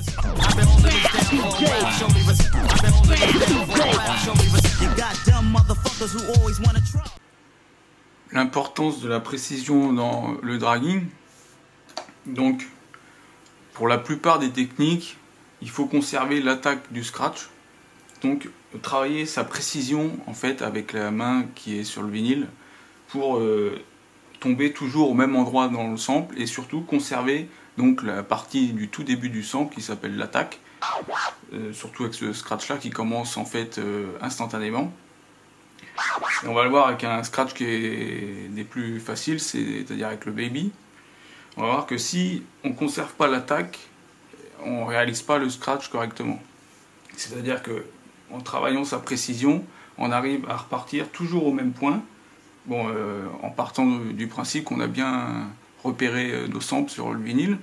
I've been on the down for rap, show me respect. I've been on the down for rap, show me respect. You got dumb motherfuckers who always wanna try. L'importance de la précision dans le dragging. Donc, pour la plupart des techniques, il faut conserver l'attaque du scratch. Donc, travailler sa précision en fait avec la main qui est sur le vinyle pour tomber toujours au même endroit dans le sample et surtout conserver donc la partie du tout début du sample qui s'appelle l'attaque, surtout avec ce scratch là qui commence en fait instantanément. Et on va le voir avec un scratch qui est des plus faciles, c'est-à-dire avec le baby. On va voir que si on conserve pas l'attaque, on réalise pas le scratch correctement. C'est-à-dire que en travaillant sa précision, on arrive à repartir toujours au même point. Bon, en partant du principe qu'on a bien repéré nos samples sur le vinyle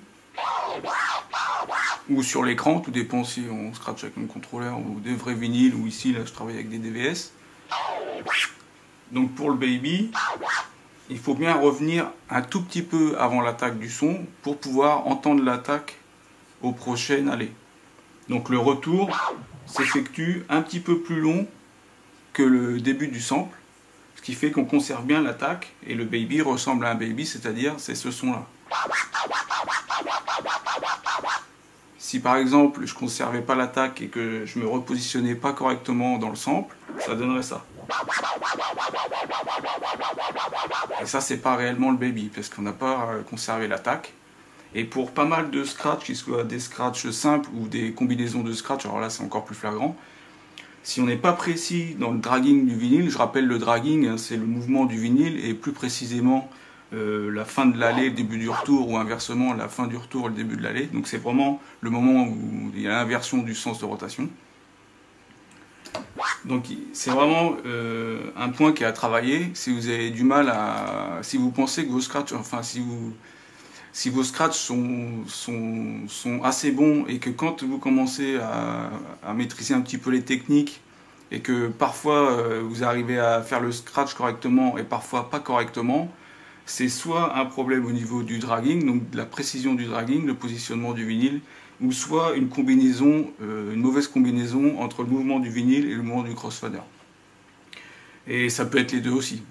ou sur l'écran, tout dépend si on scratch avec un contrôleur ou des vrais vinyles, ou ici là je travaille avec des DVS. Donc pour le baby, il faut bien revenir un tout petit peu avant l'attaque du son pour pouvoir entendre l'attaque au prochain aller. Donc le retour s'effectue un petit peu plus long que le début du sample, ce qui fait qu'on conserve bien l'attaque et le baby ressemble à un baby, c'est-à-dire c'est ce son-là. Si par exemple je ne conservais pas l'attaque et que je ne me repositionnais pas correctement dans le sample, ça donnerait ça. Et ça c'est pas réellement le baby parce qu'on n'a pas conservé l'attaque. Et pour pas mal de scratch, qu'ils soient des scratchs simples ou des combinaisons de scratch, alors là c'est encore plus flagrant, si on n'est pas précis dans le dragging du vinyle, je rappelle le dragging, hein, c'est le mouvement du vinyle et plus précisément la fin de l'aller, le début du retour, ou inversement la fin du retour et le début de l'aller. Donc c'est vraiment le moment où il y a l'inversion du sens de rotation. Donc c'est vraiment un point qui est à travailler. Si vous avez du mal à... Si vous pensez que vos scratchs... Enfin, si vos scratchs sont assez bons et que quand vous commencez à maîtriser un petit peu les techniques et que parfois vous arrivez à faire le scratch correctement et parfois pas correctement, c'est soit un problème au niveau du dragging, donc de la précision du dragging, le positionnement du vinyle, ou soit une combinaison, une mauvaise combinaison entre le mouvement du vinyle et le mouvement du crossfader. Et ça peut être les deux aussi,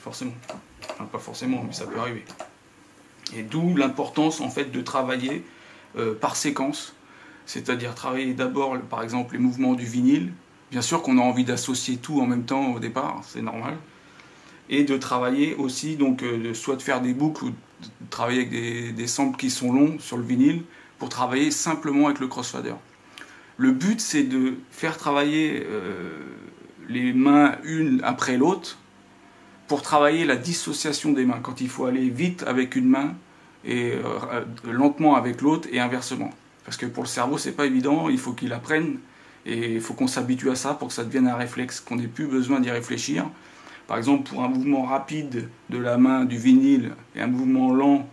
forcément. Enfin, pas forcément, mais ça peut arriver. Et d'où l'importance en fait de travailler par séquence, c'est-à-dire travailler d'abord par exemple les mouvements du vinyle. Bien sûr qu'on a envie d'associer tout en même temps au départ, c'est normal. Et de travailler aussi, donc soit de faire des boucles ou de travailler avec des samples qui sont longs sur le vinyle pour travailler simplement avec le crossfader. Le but c'est de faire travailler les mains une après l'autre, pour travailler la dissociation des mains, quand il faut aller vite avec une main et lentement avec l'autre et inversement. Parce que pour le cerveau, c'est pas évident, il faut qu'il apprenne et il faut qu'on s'habitue à ça pour que ça devienne un réflexe, qu'on n'ait plus besoin d'y réfléchir. Par exemple, pour un mouvement rapide de la main du vinyle et un mouvement lent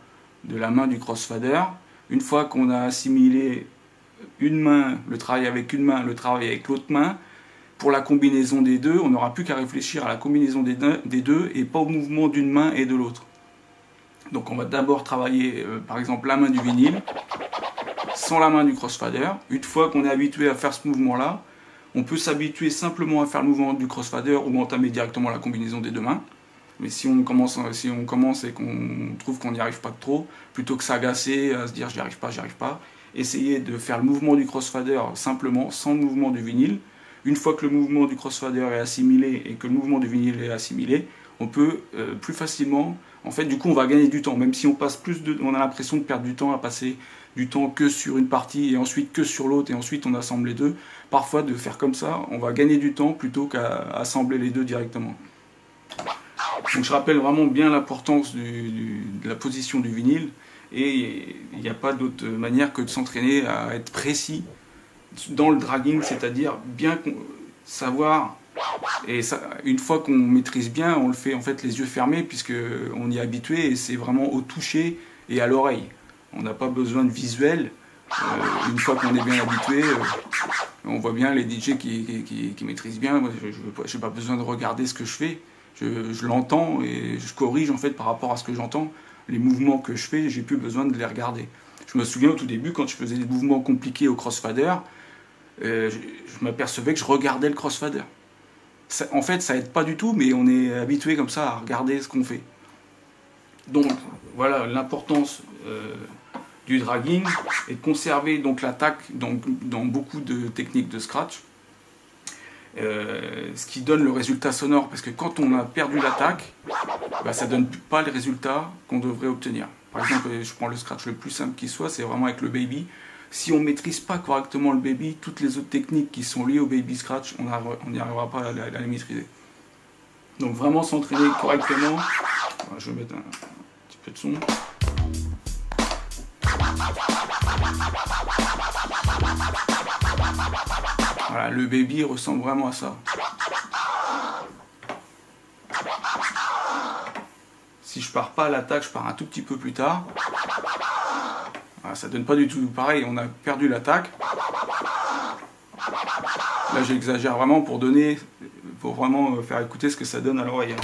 de la main du crossfader, une fois qu'on a assimilé une main, le travail avec une main, le travail avec l'autre main, pour la combinaison des deux, on n'aura plus qu'à réfléchir à la combinaison des deux et pas au mouvement d'une main et de l'autre. Donc on va d'abord travailler par exemple la main du vinyle, sans la main du crossfader. Une fois qu'on est habitué à faire ce mouvement-là, on peut s'habituer simplement à faire le mouvement du crossfader ou entamer directement la combinaison des deux mains. Mais si on commence et qu'on trouve qu'on n'y arrive pas trop, plutôt que s'agacer, à se dire j'y arrive pas, essayez de faire le mouvement du crossfader simplement, sans le mouvement du vinyle. Une fois que le mouvement du crossfader est assimilé et que le mouvement du vinyle est assimilé, on peut plus facilement... En fait, du coup, on va gagner du temps. Même si on passe on a l'impression de perdre du temps à passer du temps que sur une partie et ensuite que sur l'autre et ensuite on assemble les deux. Parfois, de faire comme ça, on va gagner du temps plutôt qu'à assembler les deux directement. Donc, je rappelle vraiment bien l'importance de la position du vinyle et il n'y a pas d'autre manière que de s'entraîner à être précis dans le dragging, c'est-à-dire bien savoir, et ça, une fois qu'on maîtrise bien, on le fait en fait les yeux fermés puisqu'on y est habitué et c'est vraiment au toucher et à l'oreille. On n'a pas besoin de visuel, une fois qu'on est bien habitué, on voit bien les DJ qui maîtrisent bien. Moi, je n'ai pas besoin de regarder ce que je fais, je l'entends et je corrige en fait par rapport à ce que j'entends. Les mouvements que je fais, j'ai plus besoin de les regarder. Je me souviens au tout début, quand je faisais des mouvements compliqués au crossfader, je m'apercevais que je regardais le crossfader. Ça, en fait, ça aide pas du tout, mais on est habitué comme ça à regarder ce qu'on fait. Donc, voilà l'importance du dragging et de conserver donc l'attaque dans beaucoup de techniques de Scratch. Ce qui donne le résultat sonore, parce que quand on a perdu l'attaque, bah, ça donne pas le résultat qu'on devrait obtenir. Par exemple, je prends le Scratch le plus simple qui soit, c'est vraiment avec le baby. Si on maîtrise pas correctement le baby, toutes les autres techniques qui sont liées au baby Scratch, on n'y arrivera pas à les maîtriser. Donc vraiment s'entraîner correctement. Alors, je vais mettre un petit peu de son. Voilà, le baby ressemble vraiment à ça. Si je pars pas à l'attaque, je pars un tout petit peu plus tard. Voilà, ça donne pas du tout pareil, on a perdu l'attaque. Là j'exagère vraiment pour donner, pour vraiment faire écouter ce que ça donne à l'oreille.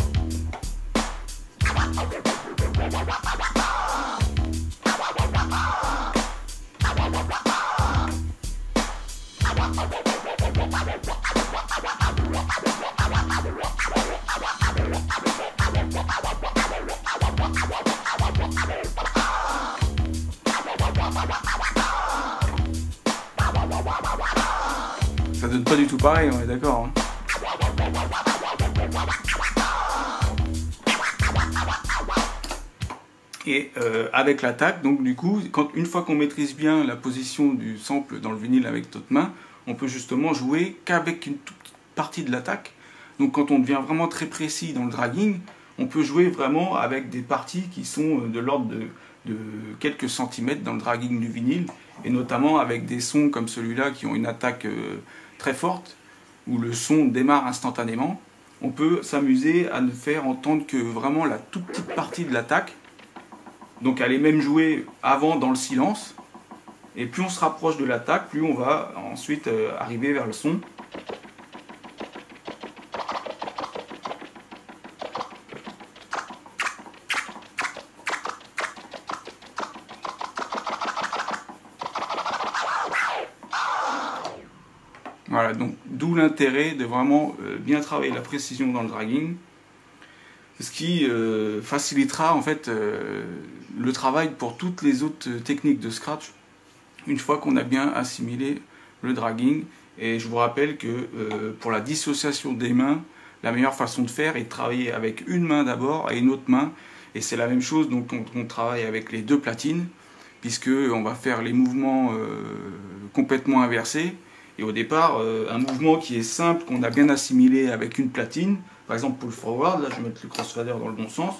Ça donne pas du tout pareil, on est d'accord, hein. Et avec l'attaque, donc du coup, une fois qu'on maîtrise bien la position du sample dans le vinyle avec notre main, on peut justement jouer qu'avec une toute petite partie de l'attaque. Donc quand on devient vraiment très précis dans le dragging, on peut jouer vraiment avec des parties qui sont de l'ordre de quelques centimètres dans le dragging du vinyle, et notamment avec des sons comme celui-là qui ont une attaque très forte, où le son démarre instantanément. On peut s'amuser à ne faire entendre que vraiment la toute petite partie de l'attaque, donc à les même jouer avant dans le silence, et plus on se rapproche de l'attaque, plus on va ensuite arriver vers le son. Voilà, donc d'où l'intérêt de vraiment bien travailler la précision dans le dragging, ce qui facilitera en fait le travail pour toutes les autres techniques de Scratch, une fois qu'on a bien assimilé le dragging. Et je vous rappelle que pour la dissociation des mains, la meilleure façon de faire est de travailler avec une main d'abord et une autre main, et c'est la même chose donc quand on travaille avec les deux platines, puisque on va faire les mouvements complètement inversés. Et au départ, un mouvement qui est simple, qu'on a bien assimilé avec une platine, par exemple pull forward, là je vais mettre le crossfader dans le bon sens.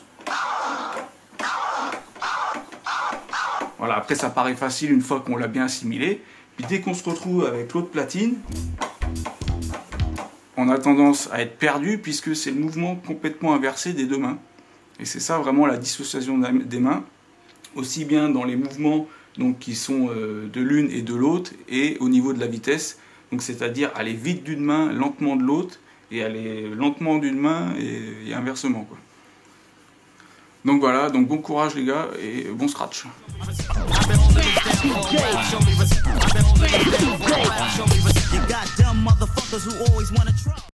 Voilà, après ça paraît facile une fois qu'on l'a bien assimilé. Puis dès qu'on se retrouve avec l'autre platine, on a tendance à être perdu, puisque c'est le mouvement complètement inversé des deux mains. Et c'est ça vraiment la dissociation des mains, aussi bien dans les mouvements donc qui sont de l'une et de l'autre, et au niveau de la vitesse, donc c'est-à-dire aller vite d'une main, lentement de l'autre, et aller lentement d'une main et inversement, quoi. Donc voilà, donc bon courage les gars, et bon Scratch.